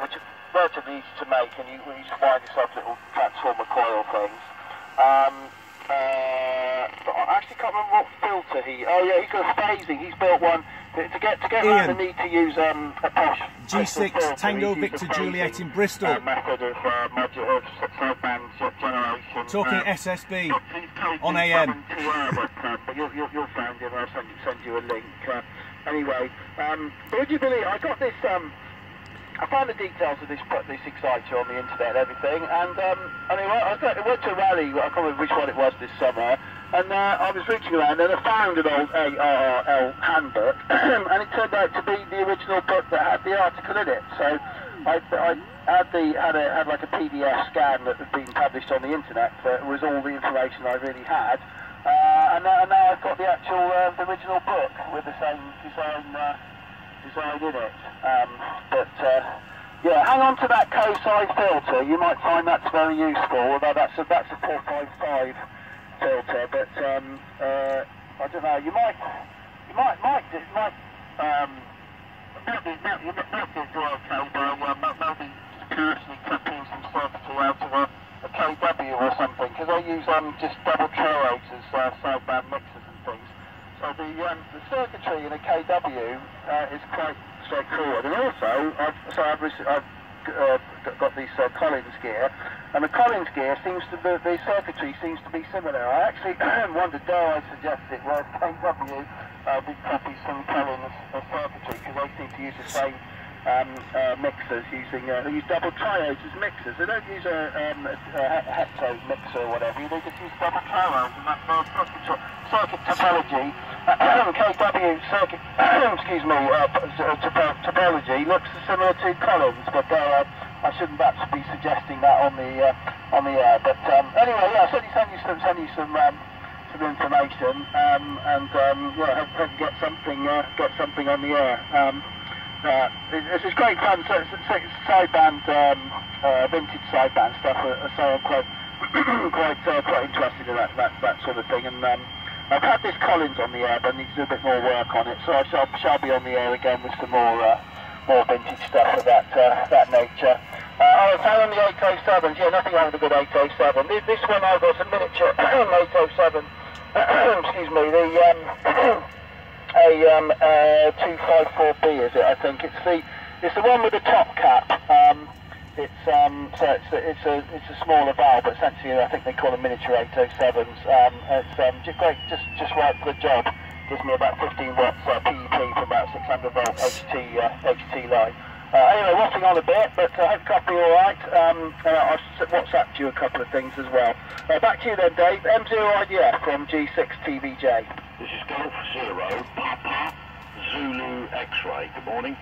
which are relatively easy to make, and you just wind yourself little transformer coil things. But I actually can't remember what filter he... Oh yeah, he's got phasing. He's built one to get around the need to use a posh G6 filter, Tango Victor Juliet in Bristol. Method of modular sub-band generation. Talking SSB on AM. But you'll find him. I'll send you a link. Anyway, would you believe I got this? I found the details of this exciter on the internet and everything, and anyway, I went to a rally, I can't remember which one it was this summer, and I was reaching around and I found an old ARL handbook, and it turned out to be the original book that had the article in it, so I had like a PDF scan that had been published on the internet that was all the information I really had, and now I've got the actual the original book with the same design. Design in it, yeah, hang on to that cosine filter. You might find that's very useful. Although that's a 455 filter, but I don't know. You might maybe curiously coupling himself to a KW or something, because I use just double triodes as sideband mixers and things. Well, the circuitry in a KW is quite straightforward, and also I've got this Collins gear, and the Collins gear the circuitry seems to be similar. I actually wondered, dare I suggest it, well, KW would copy some Collins circuitry, because they seem to use the same mixers, they use double triodes as mixers. They don't use a hecto mixer or whatever. They just use double triodes, and that's the circuit topology. KW circuit, excuse me, topology looks similar to Collins, but I shouldn't perhaps be suggesting that on the air. But anyway, yeah, I'll send you some information, and yeah, hope you get something on the air. This is great fun. Sideband, vintage sideband stuff. So I'm quite interested in that sort of thing. And I've had this Collins on the air, but I need to do a bit more work on it. So I shall be on the air again with some more vintage stuff of that nature. I found the 807s. Yeah, nothing wrong with a good 807. This one I've got a miniature 807. Excuse me. The a 254B, is it? I think it's the one with the top cap. It's a smaller valve, but essentially I think they call them miniature 807s. It's great, just right for the job. Gives me about 15 watts PEP for about 600 volt HT line. Anyway, waffling on a bit, but I hope copy all right. I'll WhatsApp you a couple of things as well. Back to you then, Dave. M0IDF from G6TVJ. This is Golf Zero Papa Zulu X-Ray. Good morning.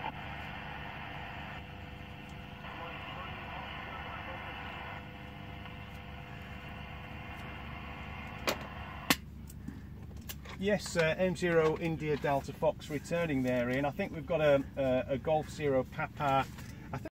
Yes, M0 India Delta Fox returning there, Ian. I think we've got a Golf Zero Papa.